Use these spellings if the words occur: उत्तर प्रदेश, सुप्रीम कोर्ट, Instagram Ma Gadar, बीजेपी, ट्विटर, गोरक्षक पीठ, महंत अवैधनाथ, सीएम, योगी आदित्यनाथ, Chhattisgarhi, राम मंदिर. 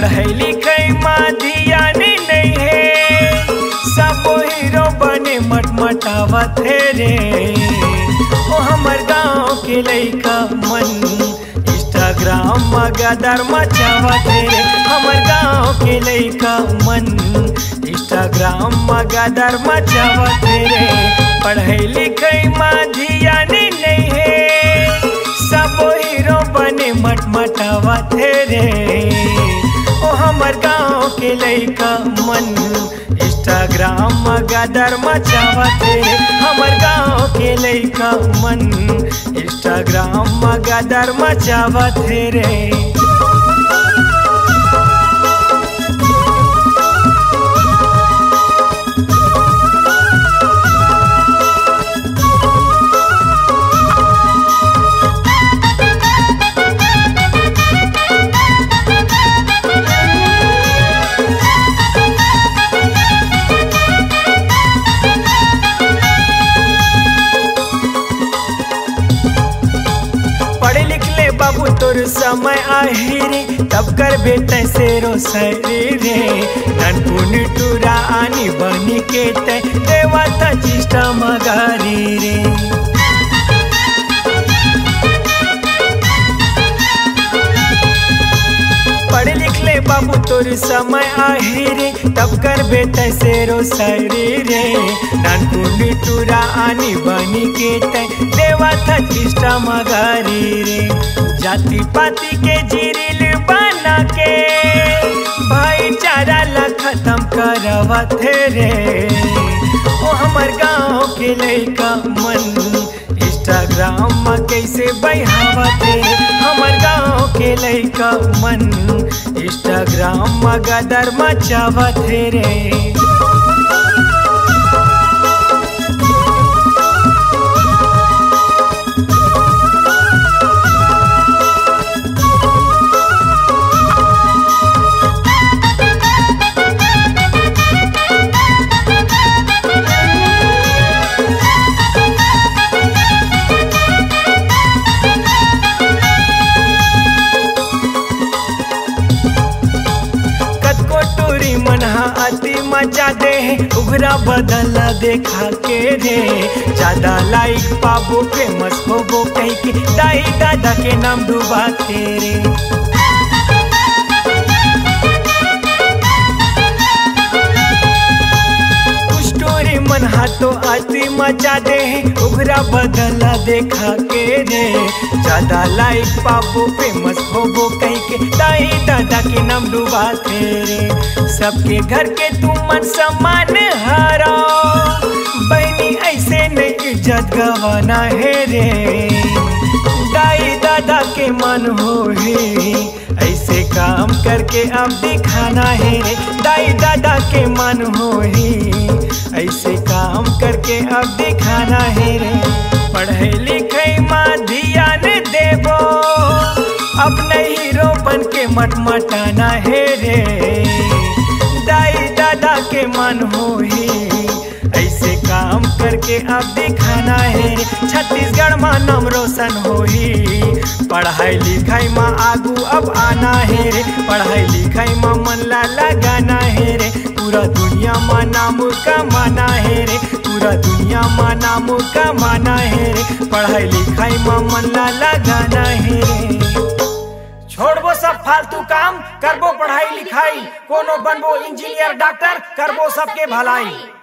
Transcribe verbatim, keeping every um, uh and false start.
पढ़े लिखे माधिया नहीं है, सबो हीरो बने मटमटावत है रे। ओ हमर गाँव के लइका मन इंस्टाग्राम मा गदर मचावत है रे। हमर गाँव के लइका मन इंस्टाग्राम मा गदर मचावत है रे। पढ़े लिखे माधिया नहीं है, सबो हीरो बने मटमटावत है रे। ओ हमर गाँव के लइका मन इंस्टाग्राम मा गदर मचावत है। हमर गाँव के लइका मन इंस्टाग्राम मा गदर मचावत है रे। बाबू तोर समय आहिरे, तब कर बेटे से रो सरी रे। ननपुनी टूरा आनी बनी के ते देवता चिष्टा मगारी रे। पढ़ लिख ले बाबू तोर समय आहिरे, तब कर बेटे से रो सरी रे। ननपुनी टूरा आनी बनी के ते देवता चिष्टा मगारी रे। जाति पाति के जीरिल बना के भाईचारा ला खत्म करवत है रे। ओ हमर गाँव के लइका मन इंस्टाग्राम मा कैसे बहावत है। हमर गाँव के लइका मन इंस्टाग्राम मा गदर मचावत है रे। मचा दे उगरा बदला देखा के रे। ज्यादा लाइक पाबो फेमस होबो कहीं के दाई दादा के नाम डूबा के रे। स्टोरी मन हाथों आती मचा दे उगरा बदला देखा के रे। ज्यादा लाइक पाबो फेमस होबो कहीं के दाई दादा के नाम डूबा के रे। सबके घर के तुमन समान हारा बहनी ऐसे नहीं इज्जत गवाना है रे। दाई दादा के मन हो है ऐसे काम करके अब दिखाना है रे। दाई दादा के मन हो है ऐसे काम करके अब दिखाना है रे। पढ़े लिखे मा ध्यान देबो, अपने हीरो बन के मटमटाना है रे। दाई दादा के मन हो ही ऐसे काम करके अब दिखाना है। छत्तीसगढ़ माँ नाम रोशन हो ही, पढ़ाई लिखाई माँ आगू अब आना है रे। पढ़ाई लिखाई माँ मन ला लगाना है रे। पूरा दुनिया माँ नाम कमाना है रे। पूरा दुनिया माँ नाम कमाना है रे। पढ़ाई लिखाई माँ मन ला लगाना है रे। छोड़बो सब फालतू काम, करबो पढ़ाई लिखाई, कोनो बनबो इंजीनियर डॉक्टर, करबो सबके भलाई।